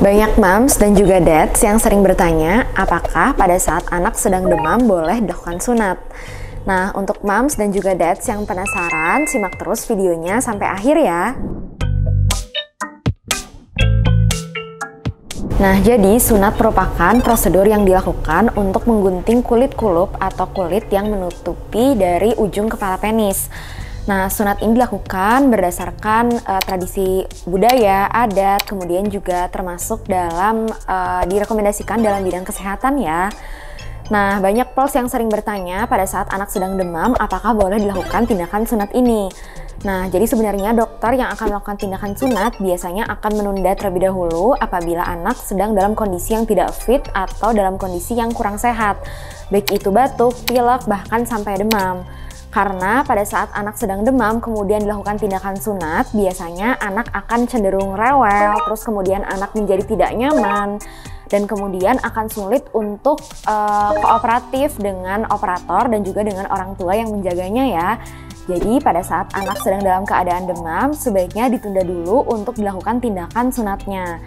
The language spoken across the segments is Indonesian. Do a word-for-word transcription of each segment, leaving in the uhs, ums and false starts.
Banyak moms dan juga dads yang sering bertanya, apakah pada saat anak sedang demam boleh dilakukan sunat? Nah, untuk moms dan juga dads yang penasaran, simak terus videonya sampai akhir ya. Nah, jadi sunat merupakan prosedur yang dilakukan untuk menggunting kulit kulup atau kulit yang menutupi dari ujung kepala penis. Nah, sunat ini dilakukan berdasarkan uh, tradisi budaya, adat, kemudian juga termasuk dalam uh, direkomendasikan dalam bidang kesehatan ya. Nah, banyak pers yang sering bertanya pada saat anak sedang demam, apakah boleh dilakukan tindakan sunat ini? Nah, jadi sebenarnya dokter yang akan melakukan tindakan sunat biasanya akan menunda terlebih dahulu apabila anak sedang dalam kondisi yang tidak fit atau dalam kondisi yang kurang sehat, baik itu batuk, pilek, bahkan sampai demam. Karena pada saat anak sedang demam kemudian dilakukan tindakan sunat, biasanya anak akan cenderung rewel, terus kemudian anak menjadi tidak nyaman, dan kemudian akan sulit untuk uh, kooperatif dengan operator dan juga dengan orang tua yang menjaganya ya. Jadi pada saat anak sedang dalam keadaan demam, sebaiknya ditunda dulu untuk dilakukan tindakan sunatnya.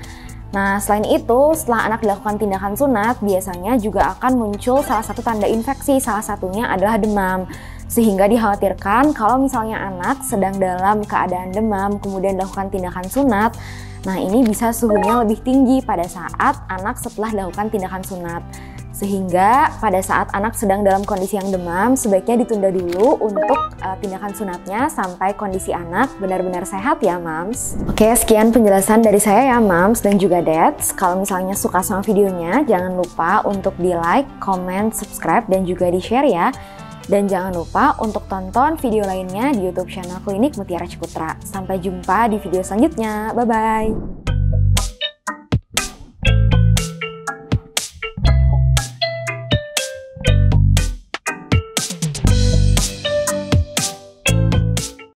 Nah, selain itu, setelah anak dilakukan tindakan sunat, biasanya juga akan muncul salah satu tanda infeksi, salah satunya adalah demam. Sehingga dikhawatirkan kalau misalnya anak sedang dalam keadaan demam, kemudian dilakukan tindakan sunat, nah ini bisa suhunya lebih tinggi pada saat anak setelah dilakukan tindakan sunat. Sehingga pada saat anak sedang dalam kondisi yang demam, sebaiknya ditunda dulu untuk uh, tindakan sunatnya sampai kondisi anak benar-benar sehat ya moms. Oke, sekian penjelasan dari saya ya moms dan juga dads. Kalau misalnya suka sama videonya, jangan lupa untuk di like, comment, subscribe, dan juga di share ya. Dan jangan lupa untuk tonton video lainnya di YouTube channel Klinik Mutiara Cikutra. Sampai jumpa di video selanjutnya, bye-bye!